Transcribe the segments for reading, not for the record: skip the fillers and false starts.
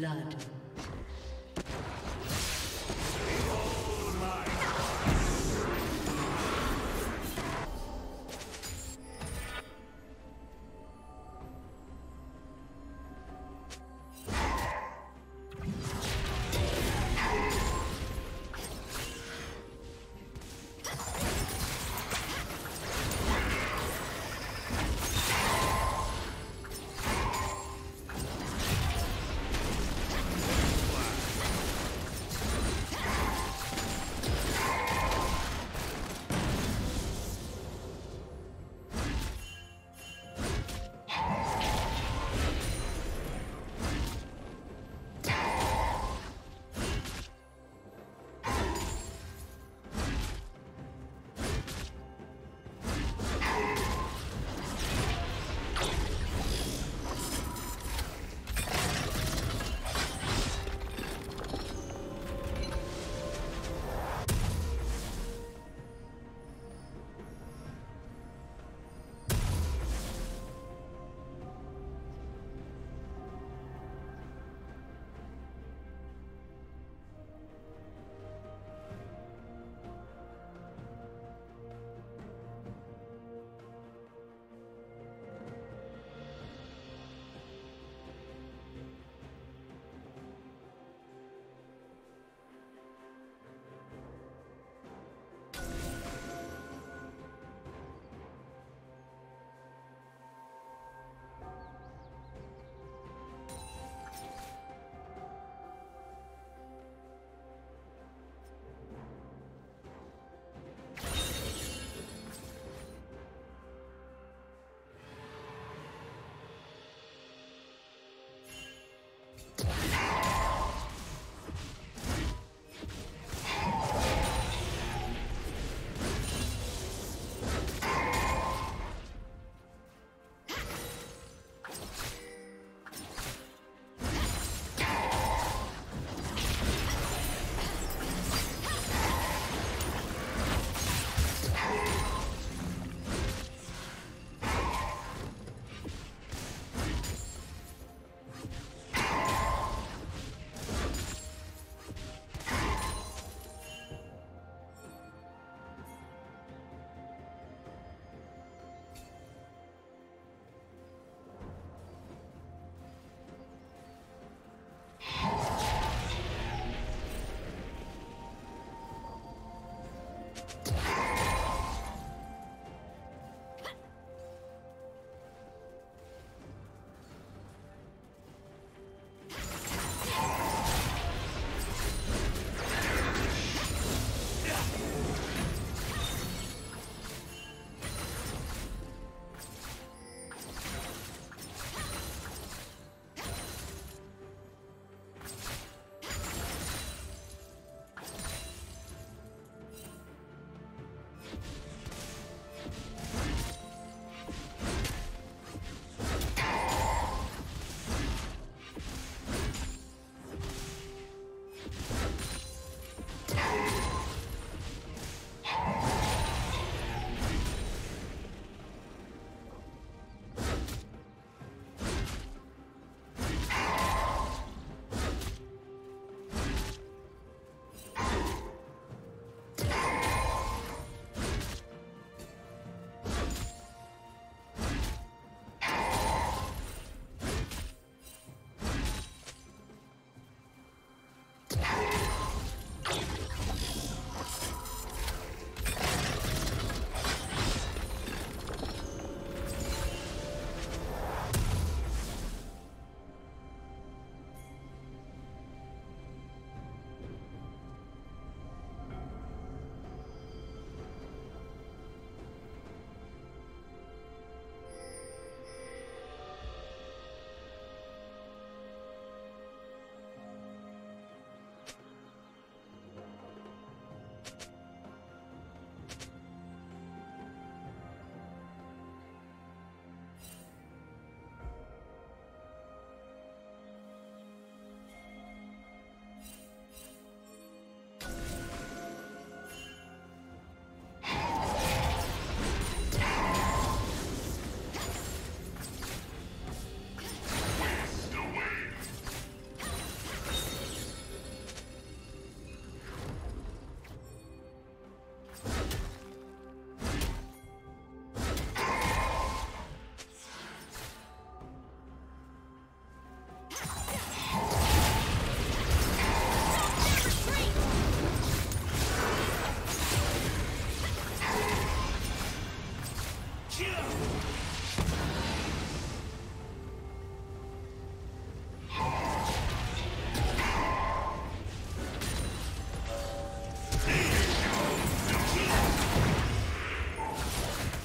blood.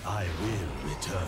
I will return.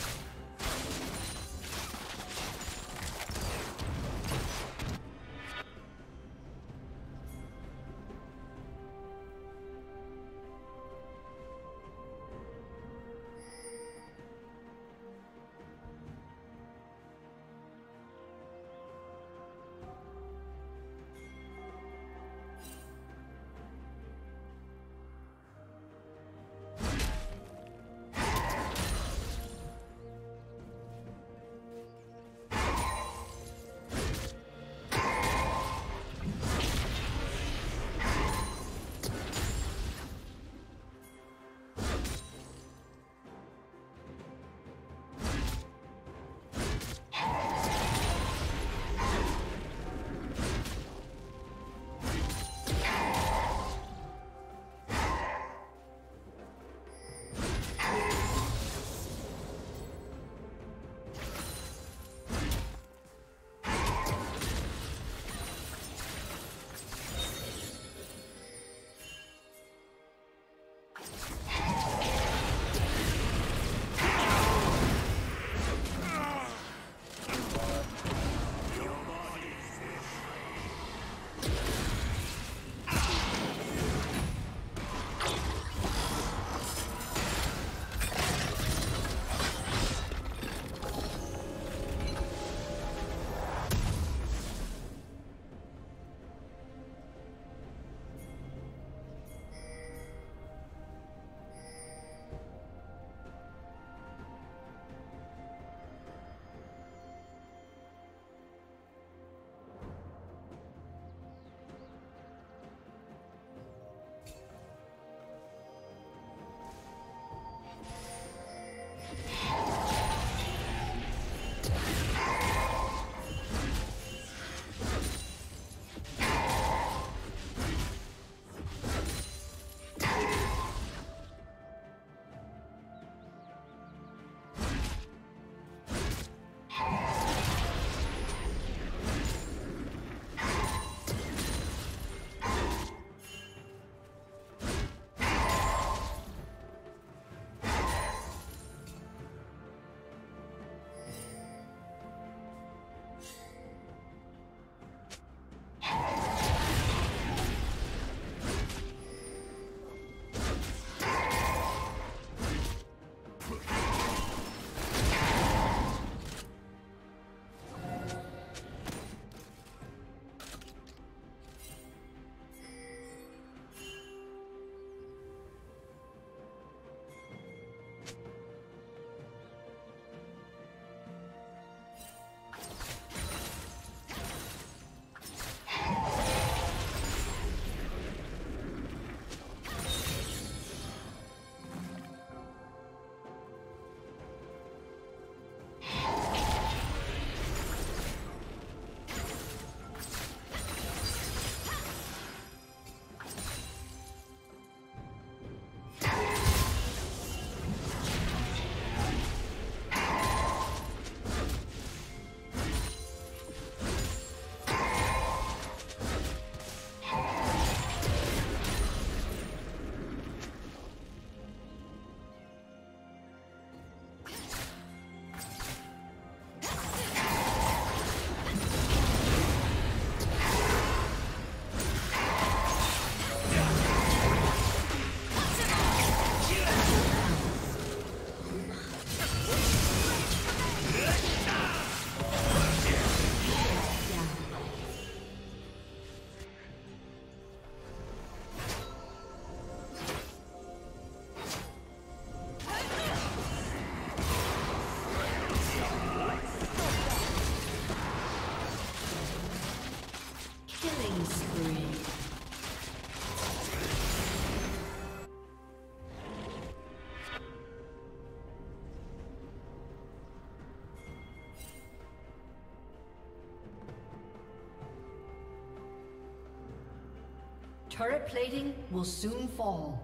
Turret plating will soon fall.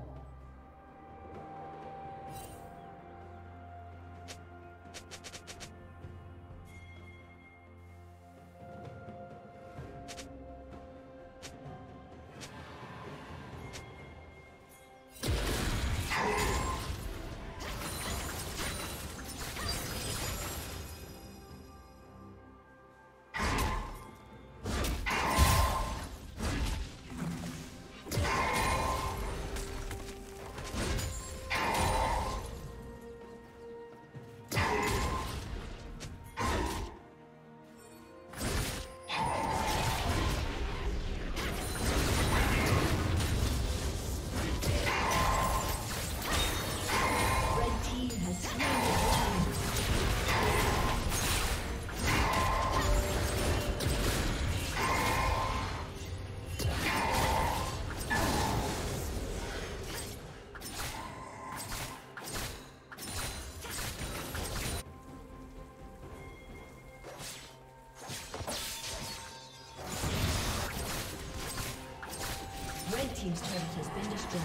Team's turret has been destroyed.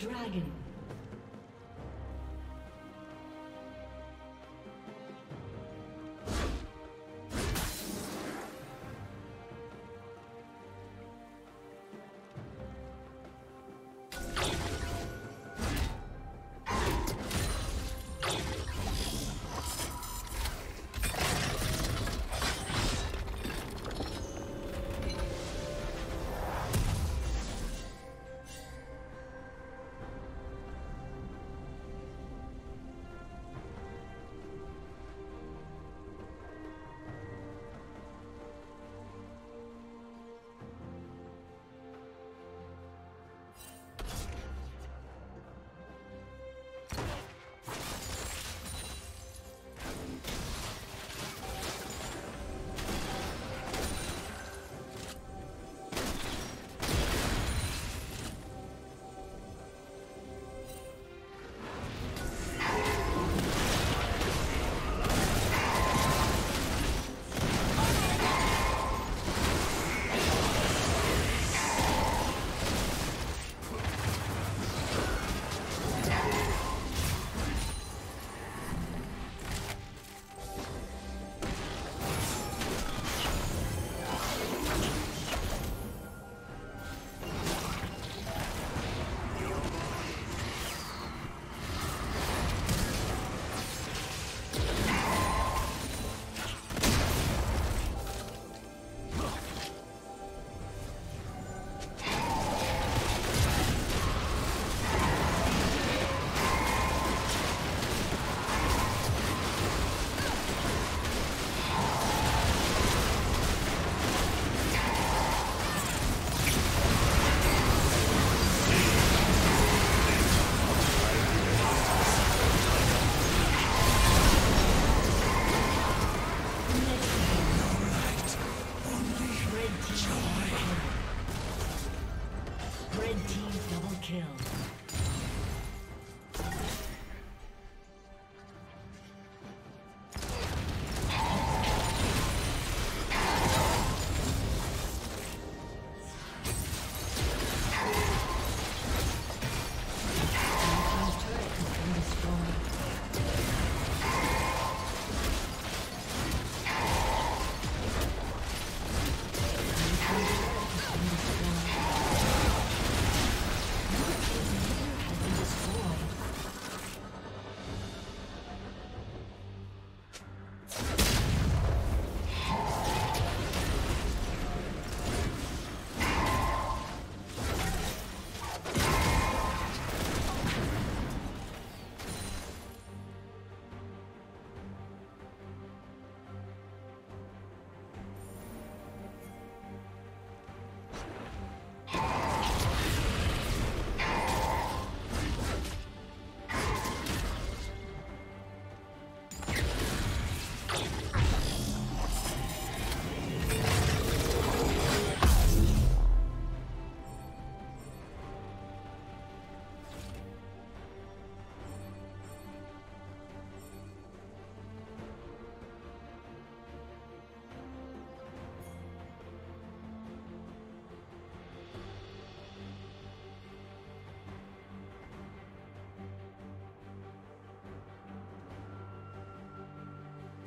dragon.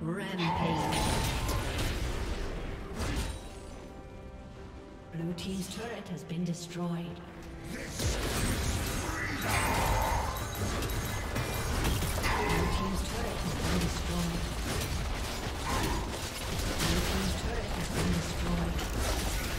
Rampage. Blue team's turret has been destroyed. This is freedom. Blue team's turret has been destroyed. Blue team's turret has been destroyed.